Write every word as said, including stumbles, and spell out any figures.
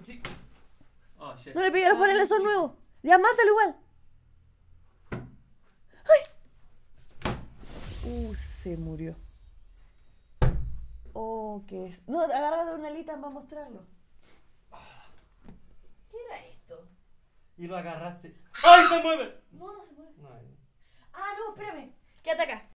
bien chico. Oh, shit. No le pegué a los paneles, son nuevos. Ya, mátalo igual. ¡Ay! Uh, se murió. Oh, ¿qué es? No, agárralo de una alita para mostrarlo. ¿Qué era esto? Y lo agarraste. ¡Ay, se mueve! No, no se mueve. No. Ah, no, espérame. Quédate acá.